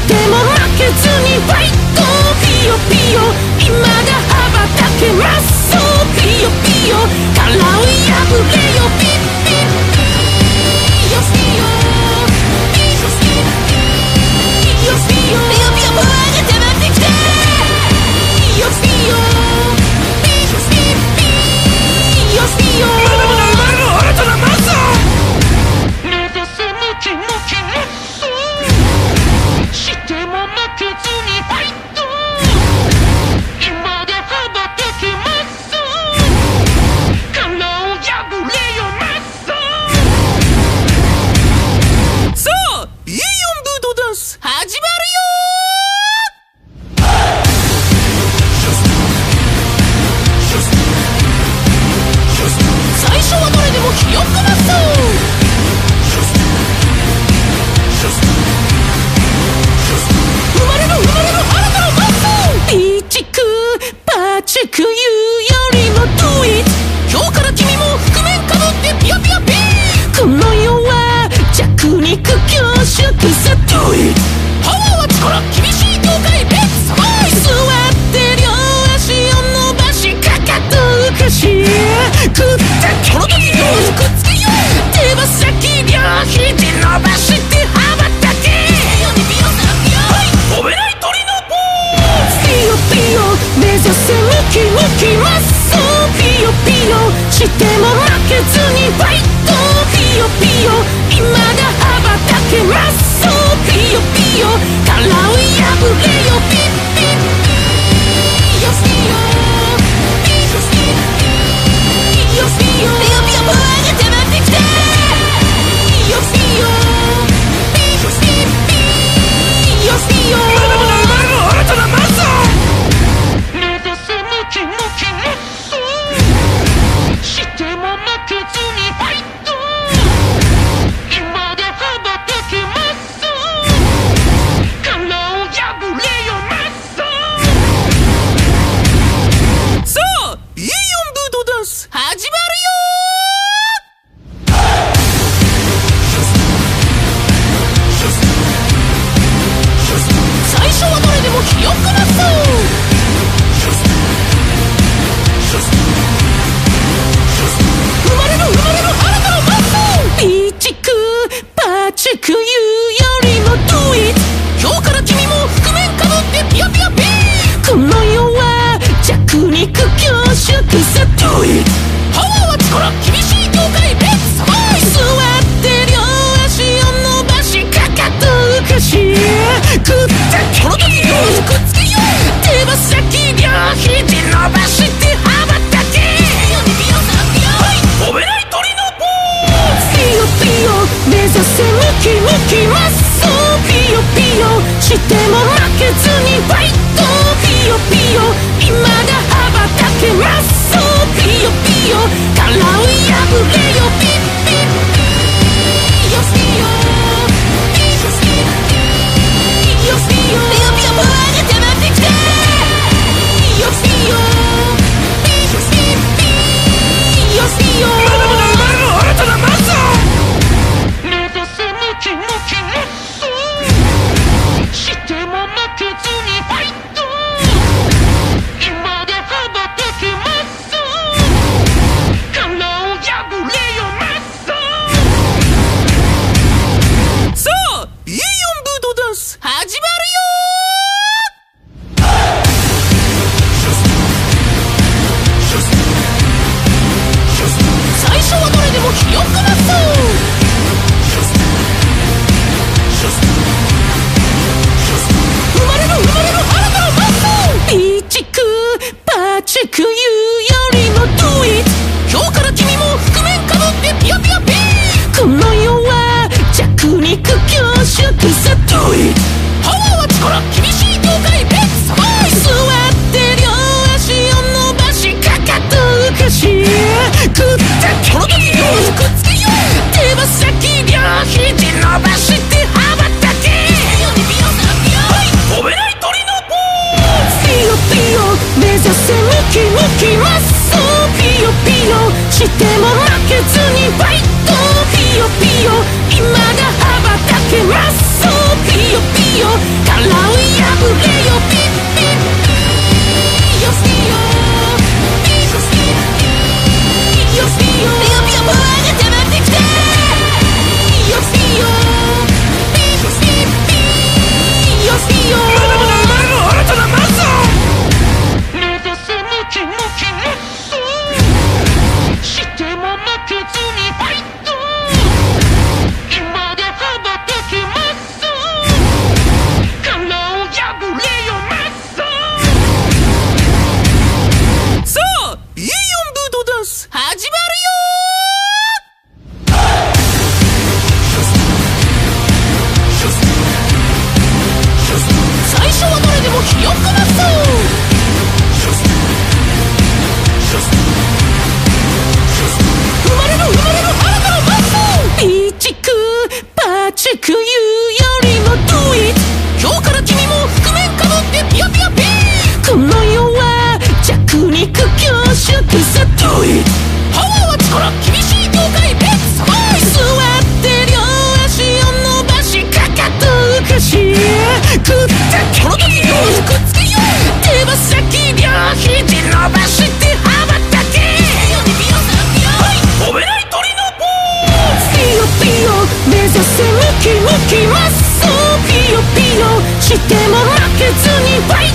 ても負けずにファイトピヨピヨ未だ羽ばたけますそうピヨピヨ殻を破れよピッピッピヨピヨピヨピヨピヨピヨパワーが溜まってきたピヨピヨピヨピヨピヨピヨしても負けずにファイト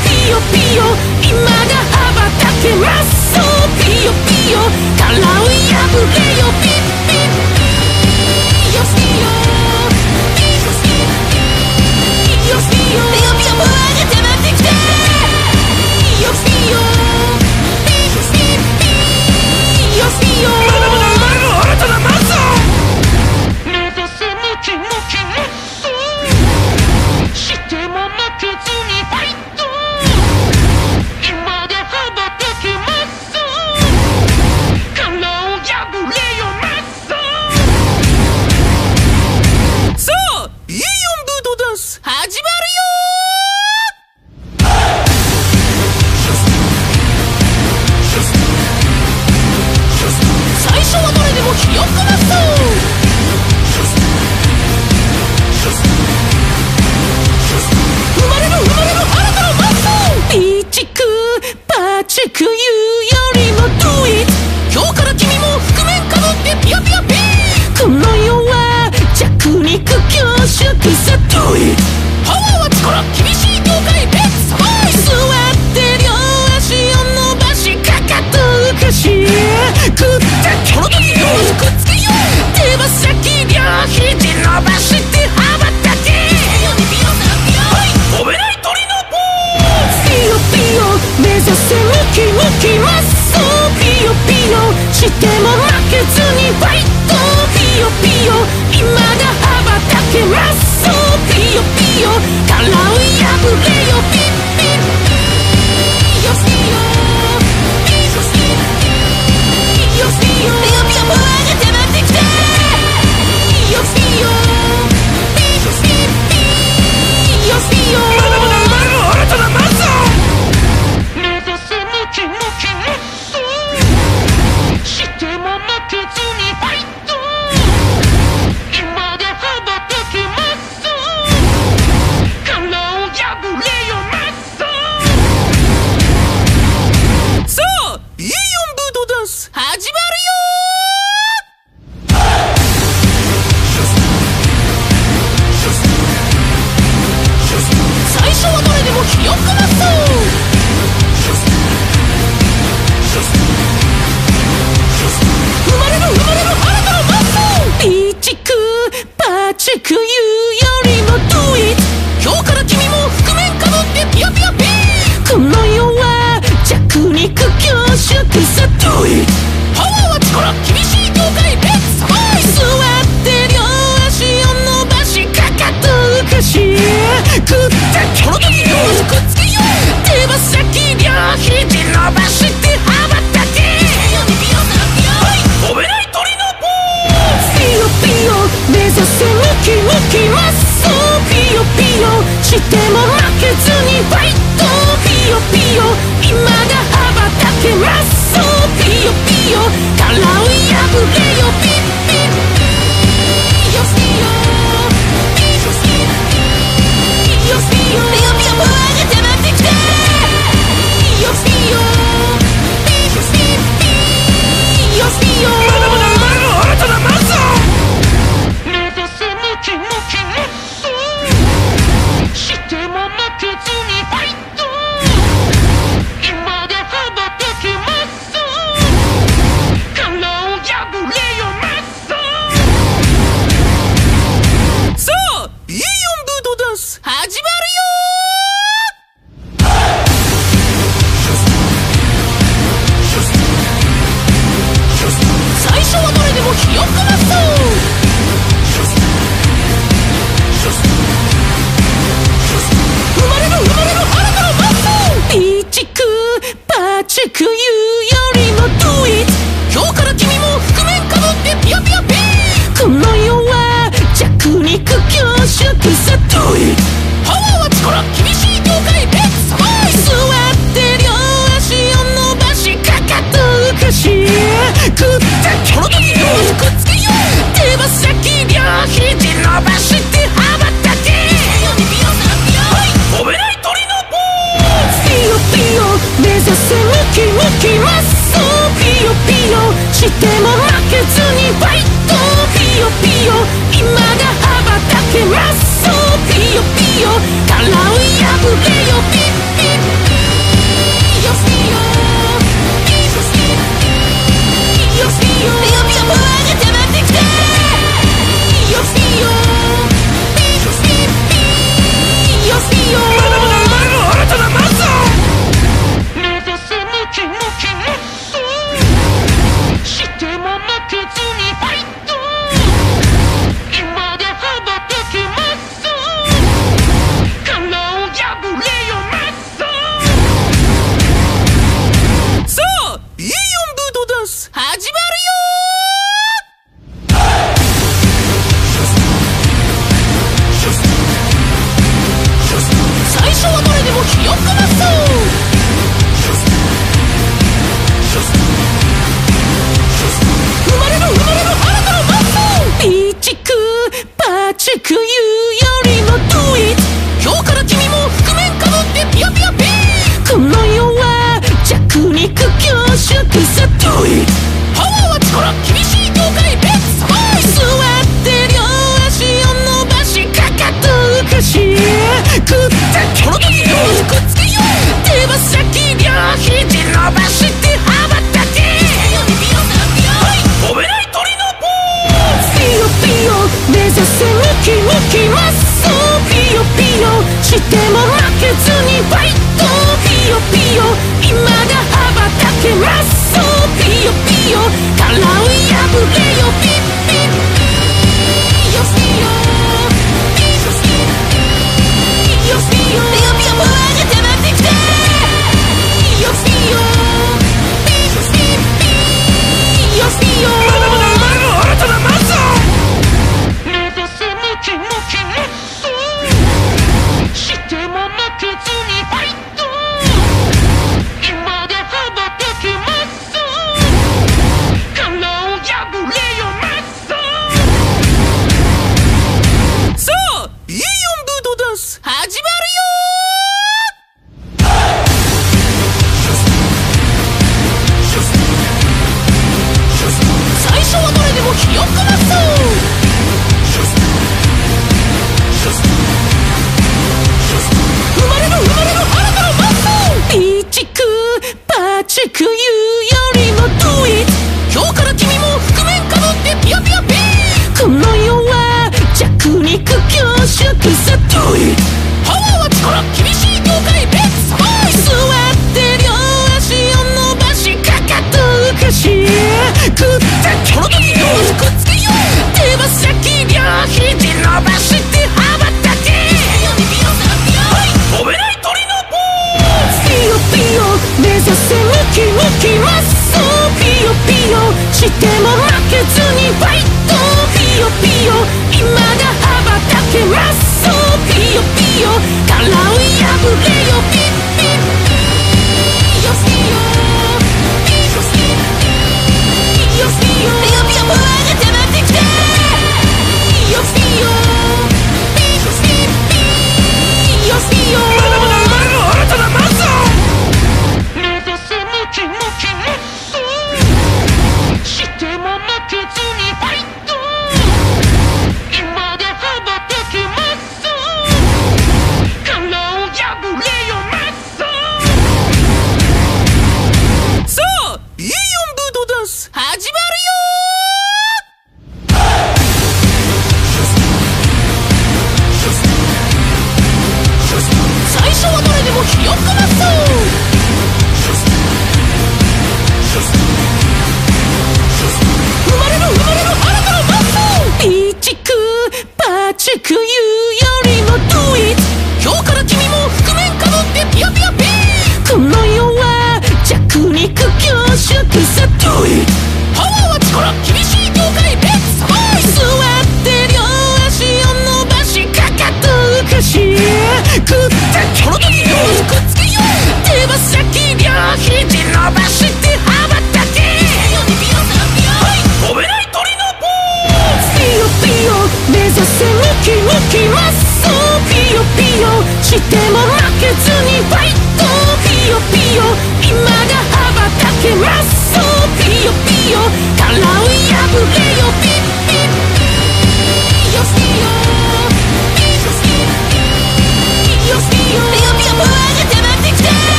ピヨピヨ今が羽ばたけますそうピヨピヨ殻を破れよピッピッピヨピヨピヨピヨピヨ声が迫ってきてピヨピヨピヨピヨまだまだ生まれる新たなマンゾー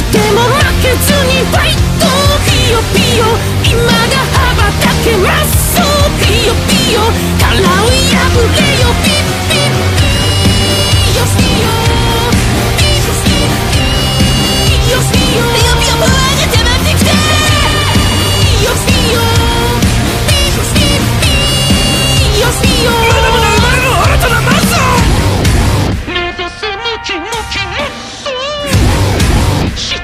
しても負けずにファイトピヨピヨ今が羽ばたけますそうピヨピヨ殻を破れよピッピッピヨピヨヨピヨピヨ声が迫ってきたヨピヨピヨピヨまだまだ生まれる新たなマスター Shit,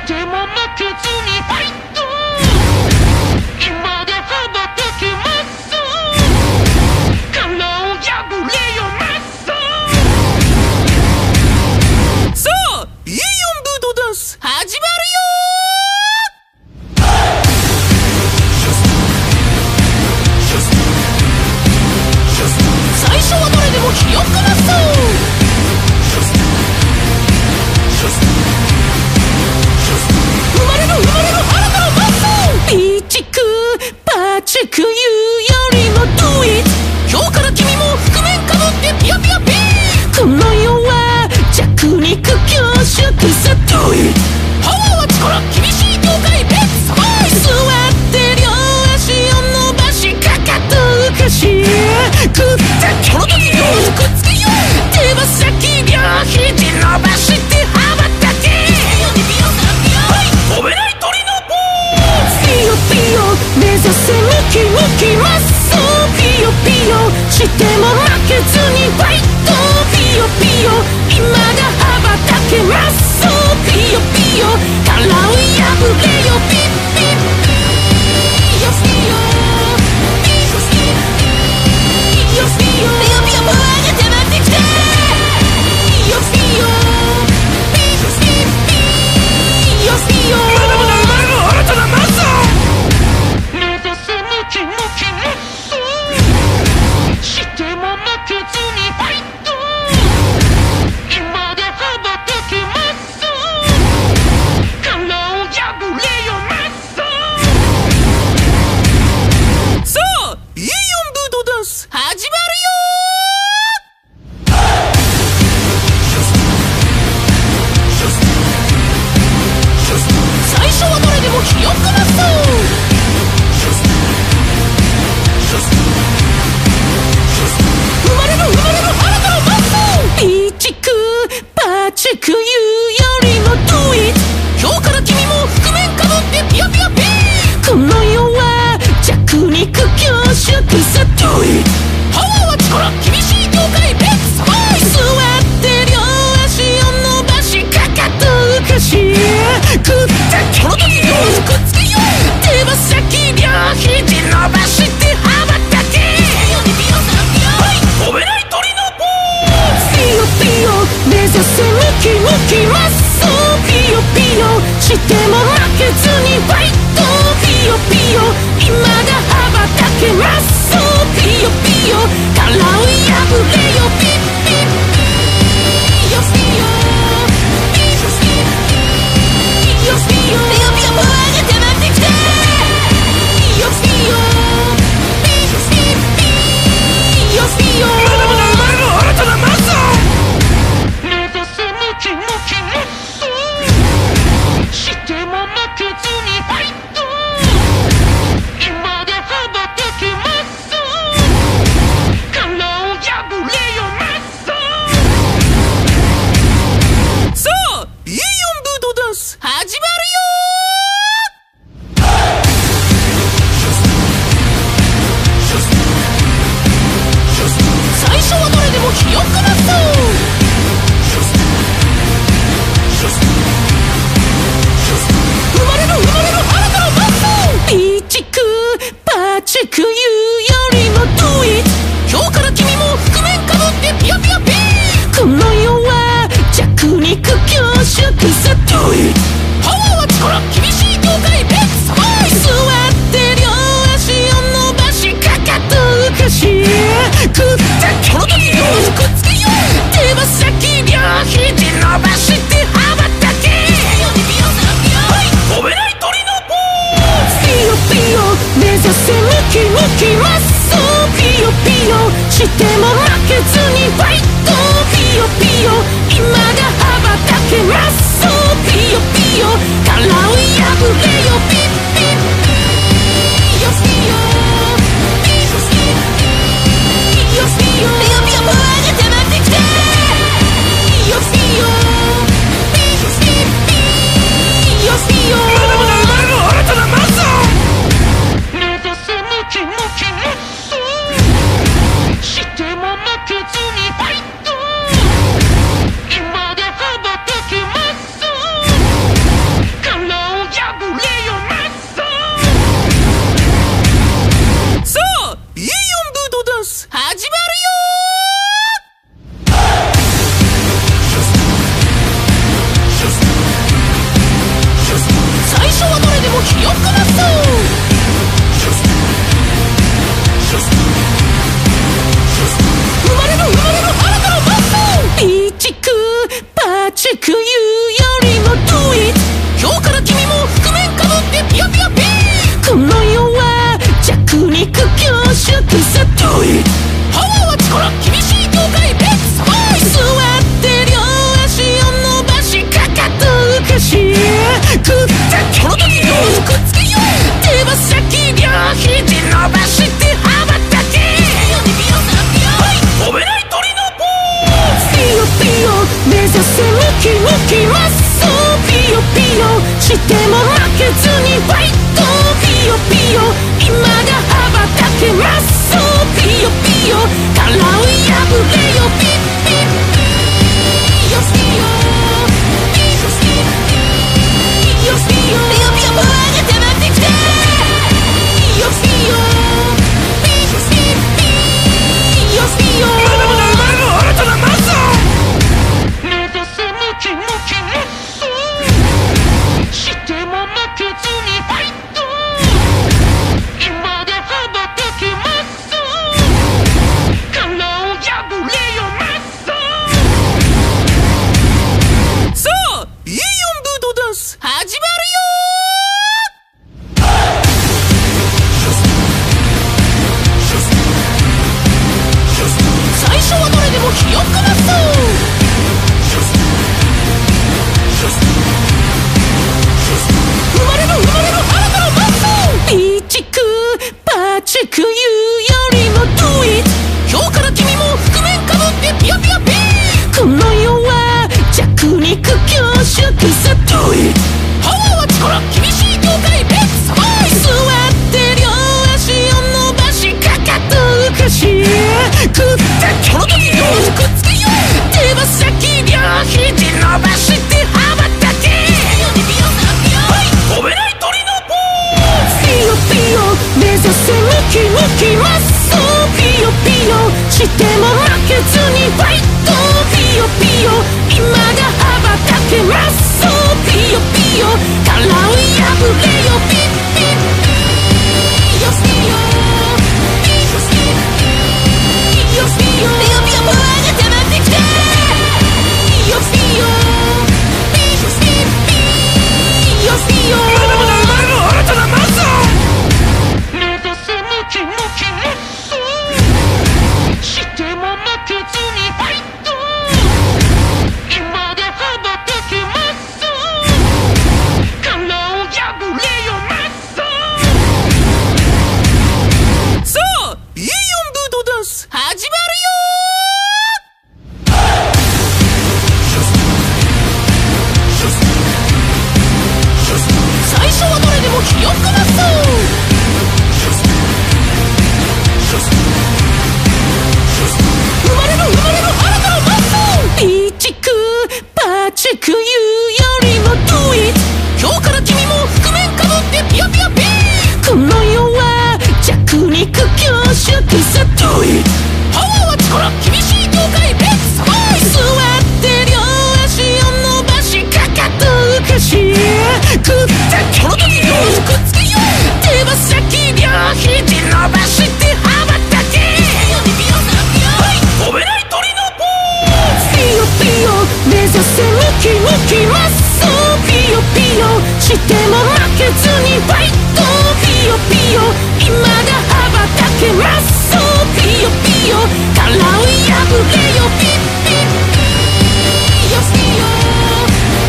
しても負けずにファイトピヨピヨ未だ羽ばたけますそうピヨピヨ殻を破れよピッピッピヨスピヨ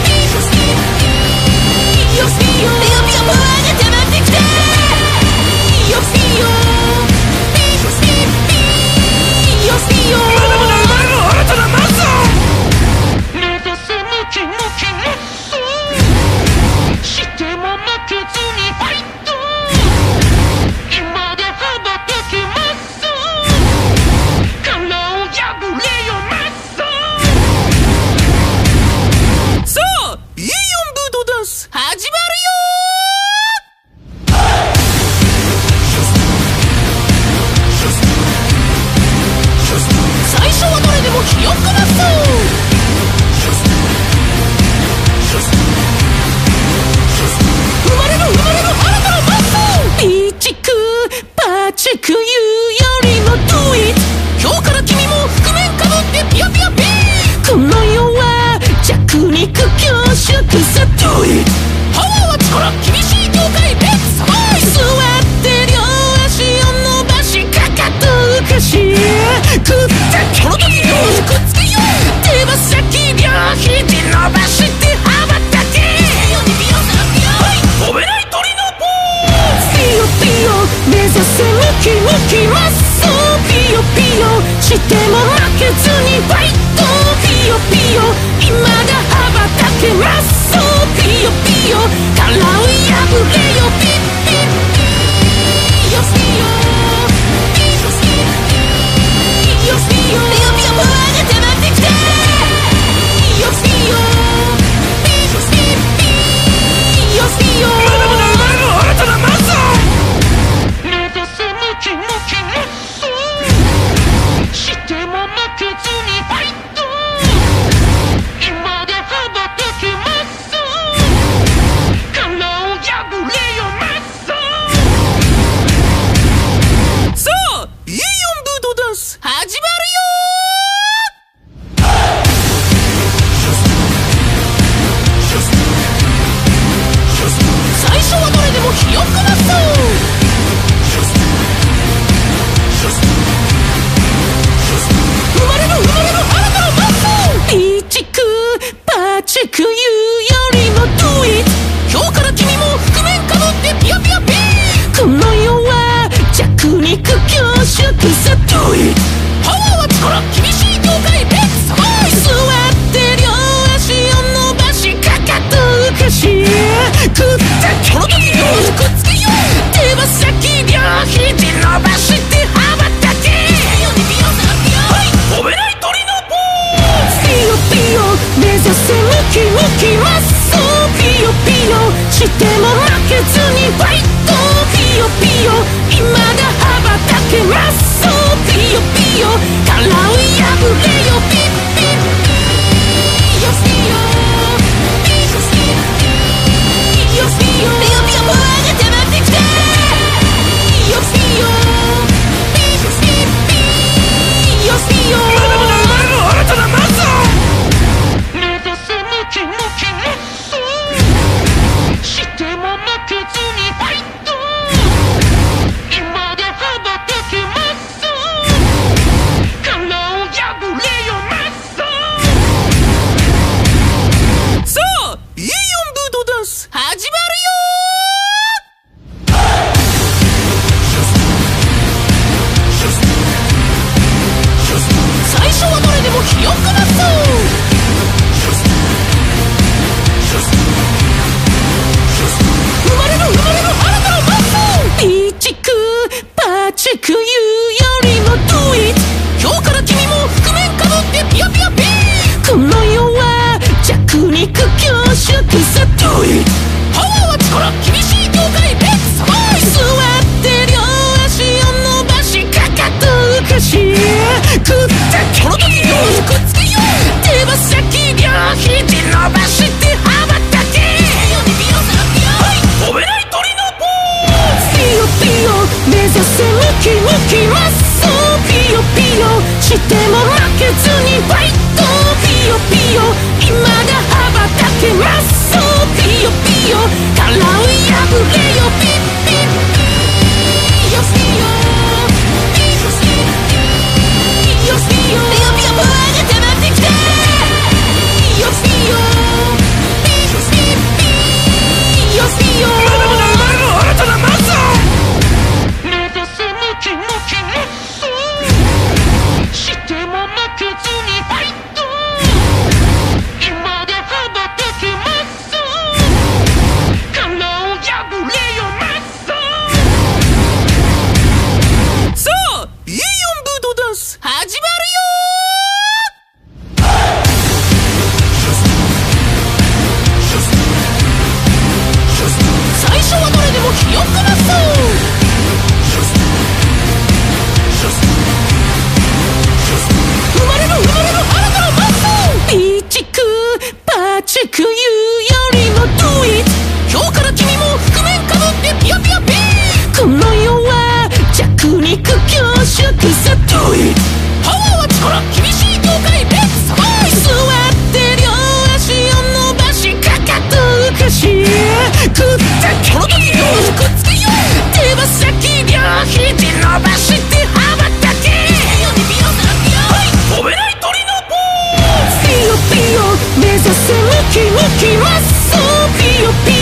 ピヨスピヨピヨスピヨピヨピヨも上げて待ってきてピヨスピヨピヨスピピヨスピヨまだまだ生まれる新たなマスター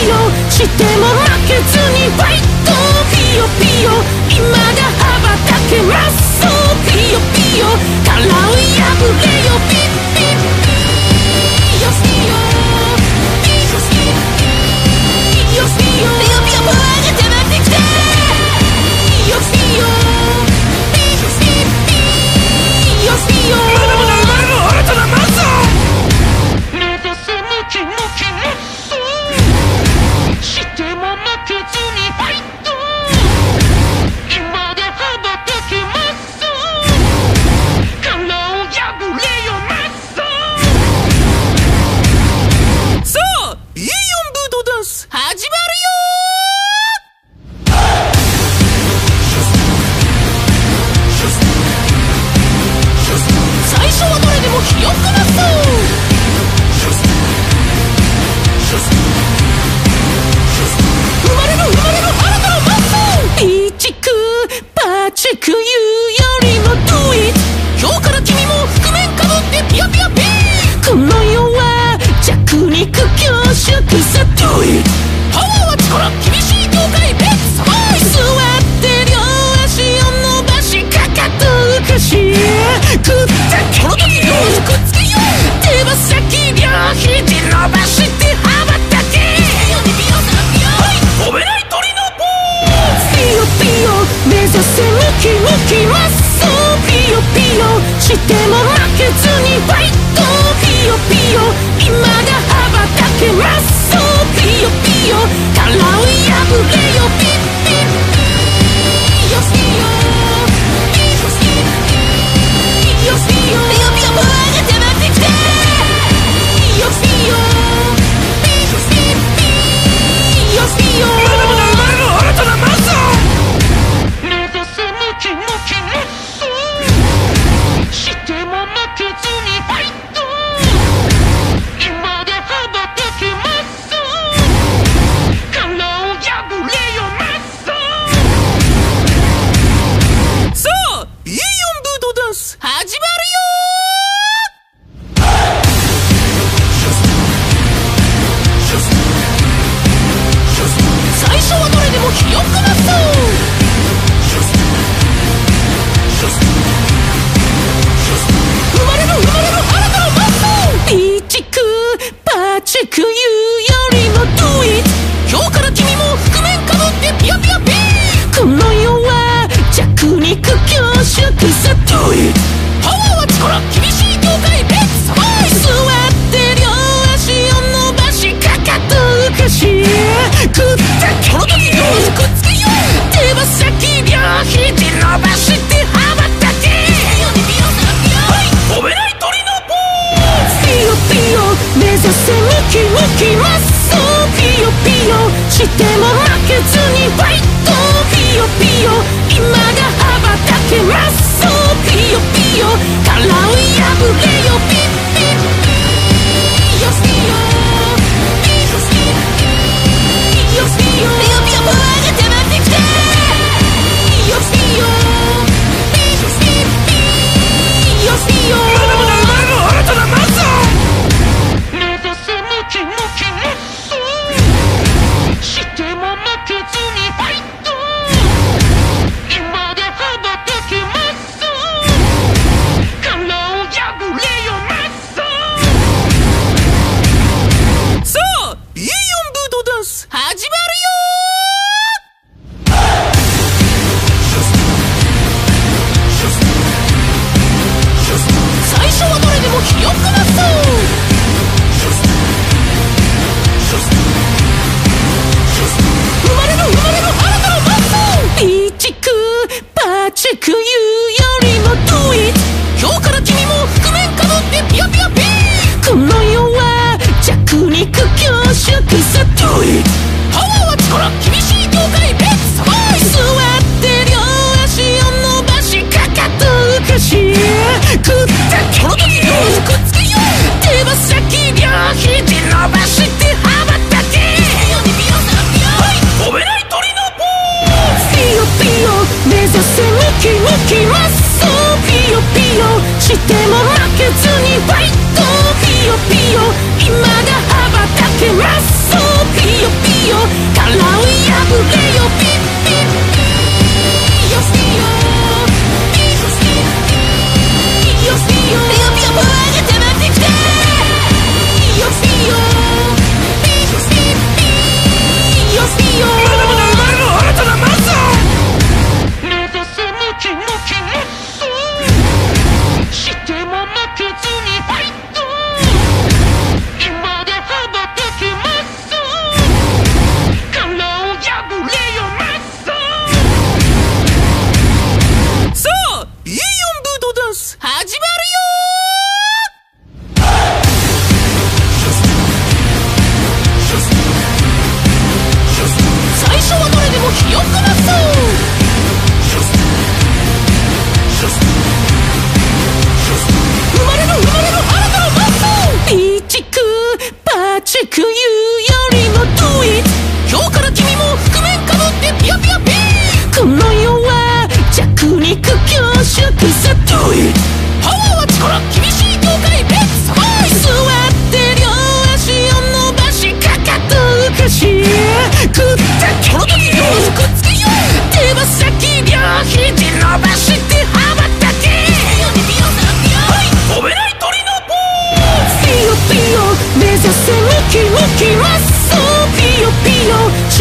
をしても負けずにファイトピヨピヨ未だ羽ばたけます。そうピヨピヨ殻を破れよピッピッピヨスピヨピヨスピヨピヨスピヨピヨピヨ声が溜まってきたピヨスピヨピヨスピピヨスピヨまだまだ生まれる俺と生まれぞ。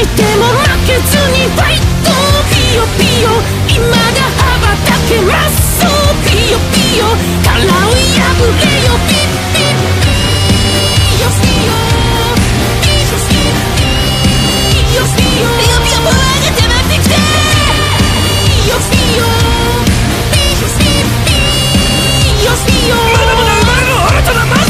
しても負けずにファイトピヨピヨ未だ羽ばたけますピヨピヨ殻を破れよピッピッピヨピヨピヨピヨピヨ声が迫ってきてピヨピヨピヨピヨまだまだ生まれる俺とだマッソ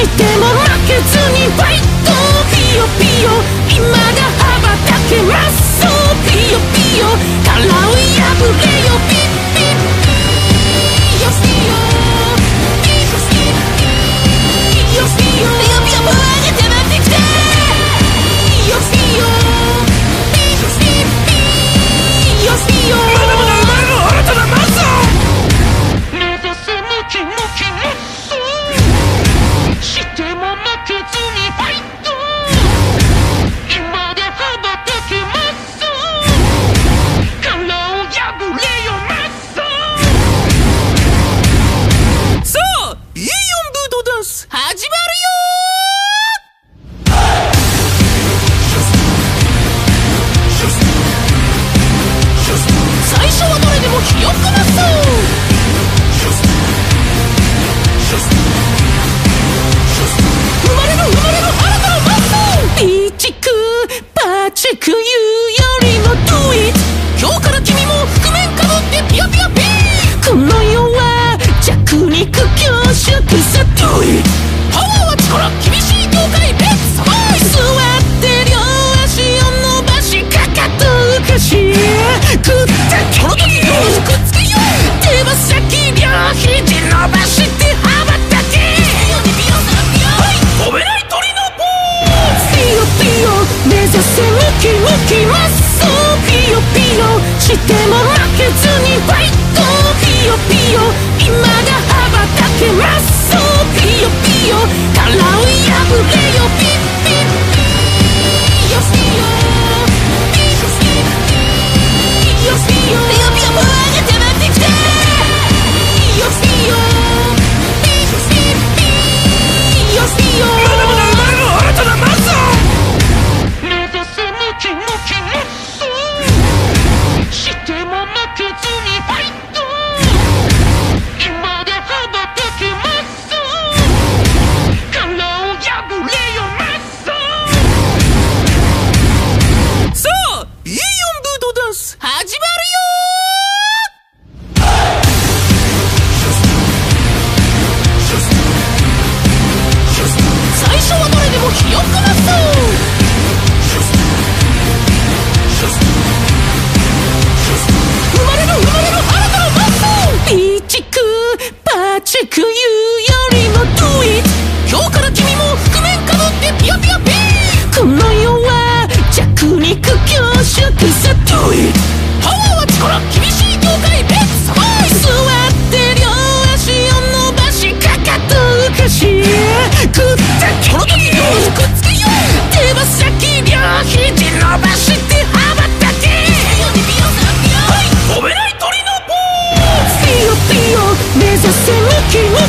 しても負けずにファイトピヨピヨ未だ羽ばたけますそうピヨピヨ殻を破れよピッピッピヨピヨ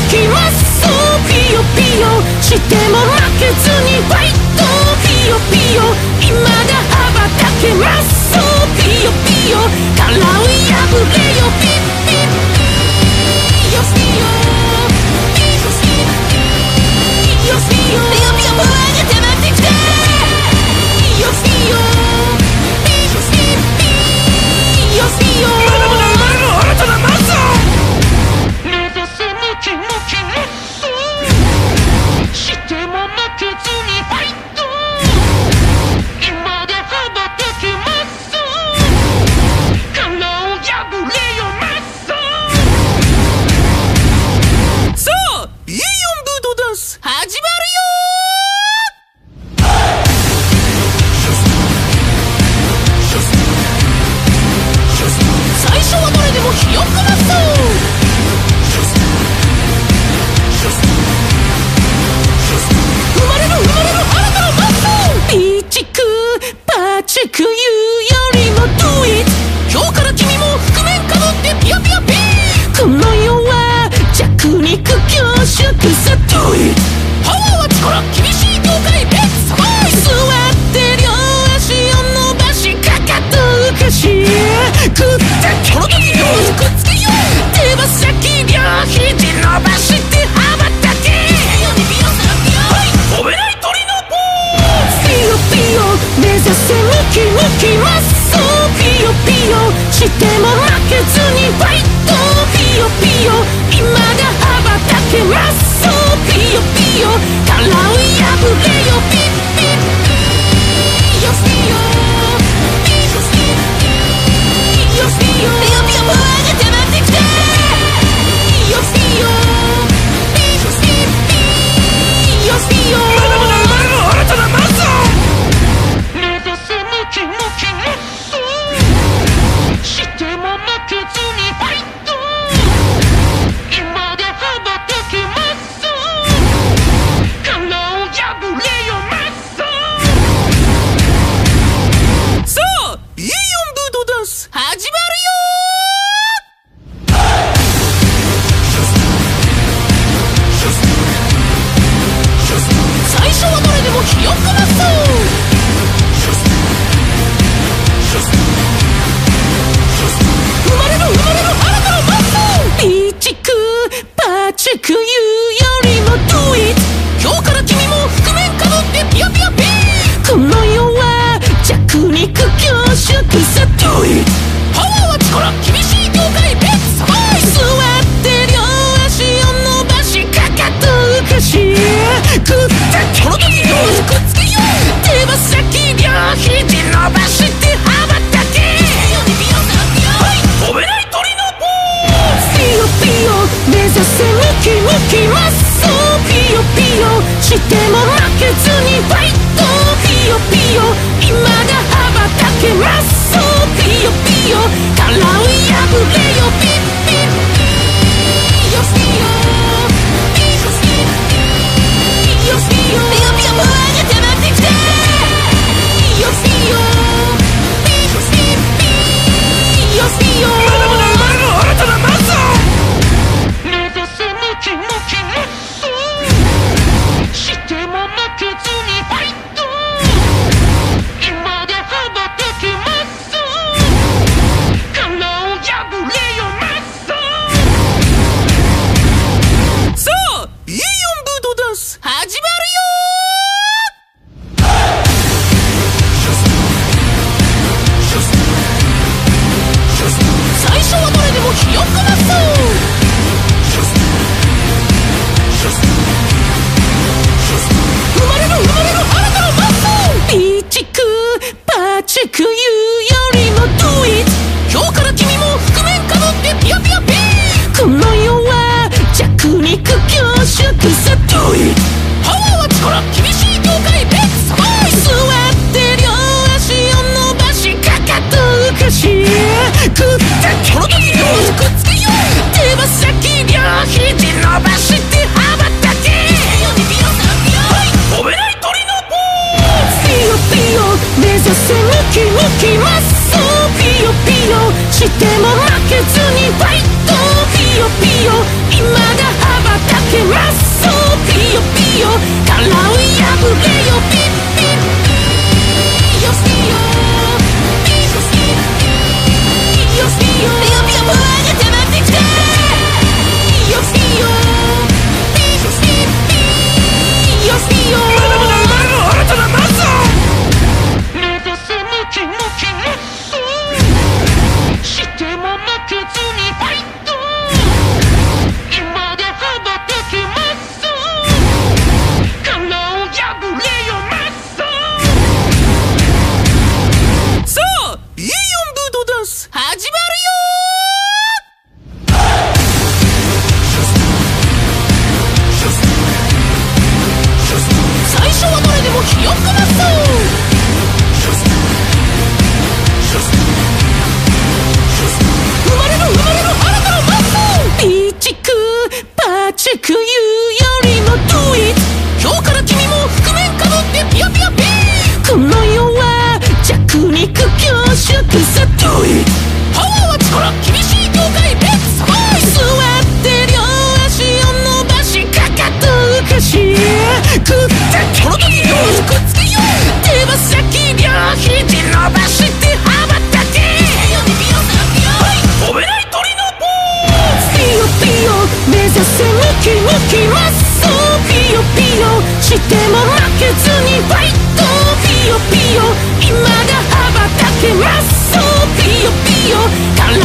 Keep Pio Pio, 殻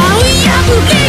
を破れ